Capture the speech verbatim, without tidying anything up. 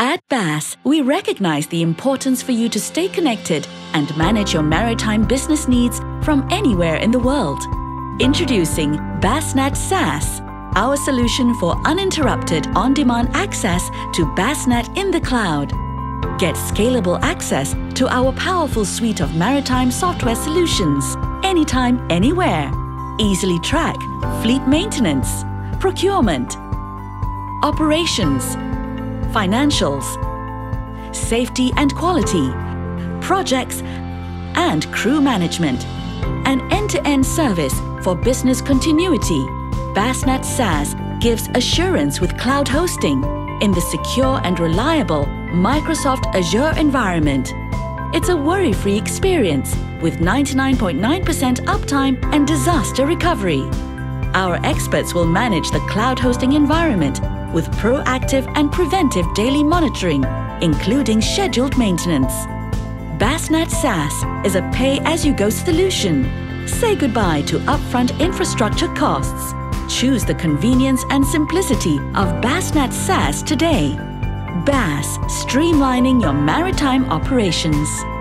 At Bass, we recognize the importance for you to stay connected and manage your maritime business needs from anywhere in the world. Introducing BASSnet SaaS, our solution for uninterrupted on-demand access to BASSnet in the cloud. Get scalable access to our powerful suite of maritime software solutions, anytime, anywhere. Easily track fleet maintenance, procurement, operations, financials, safety and quality, projects and crew management. An end-to-end service for business continuity. BASSnet SaaS gives assurance with cloud hosting in the secure and reliable Microsoft Azure environment. It's a worry-free experience with ninety-nine point nine percent uptime and disaster recovery. Our experts will manage the cloud hosting environment with proactive and preventive daily monitoring, including scheduled maintenance. BASSnet SaaS is a pay-as-you-go solution. Say goodbye to upfront infrastructure costs. Choose the convenience and simplicity of BASSnet SaaS today. Bass, streamlining your maritime operations.